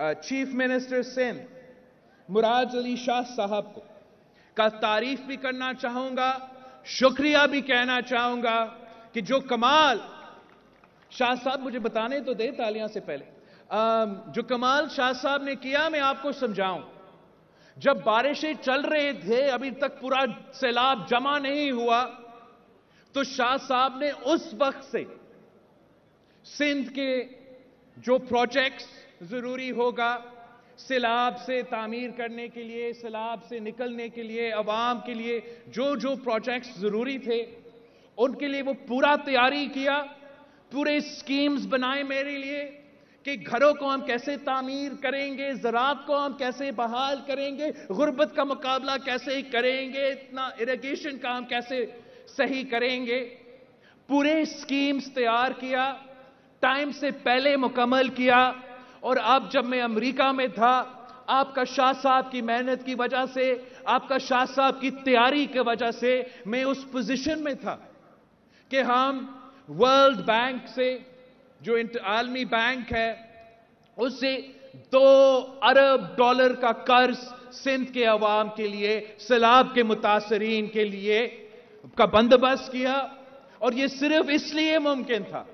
Chief minister Sindh Murad Ali Shah साहब को का तारीफ भी करना चाहूंगा, शुक्रिया भी कहना चाहूंगा कि जो कमाल शाह साहब, मुझे बताने तो दे तालियां से पहले, जो कमाल शाह साहब ने किया मैं आपको समझाऊं। जब बारिशें चल रहे थे, अभी तक पूरा सैलाब जमा नहीं हुआ, तो शाह साहब ने उस वक्त से सिंध के जो प्रोजेक्ट्स जरूरी होगा सैलाब से तामीर करने के लिए, सैलाब से निकलने के लिए, आवाम के लिए जो जो प्रोजेक्ट्स जरूरी थे उनके लिए वो पूरा तैयारी किया, पूरे स्कीम्स बनाए मेरे लिए कि घरों को हम कैसे तामीर करेंगे, ज़राअत को हम कैसे बहाल करेंगे, गुर्बत का मुकाबला कैसे करेंगे, इतना इरिगेशन का हम कैसे सही करेंगे, पूरे स्कीम्स तैयार किया, टाइम से पहले मुकम्मल किया। और अब जब मैं अमेरिका में था, आपका शाह साहब की मेहनत की वजह से, आपका शाह साहब की तैयारी की वजह से मैं उस पोजीशन में था कि हम वर्ल्ड बैंक से, जो आलमी बैंक है, उससे $2 अरब का कर्ज सिंध के अवाम के लिए, सैलाब के मुतासरीन के लिए का बंदोबस्त किया। और यह सिर्फ इसलिए मुमकिन था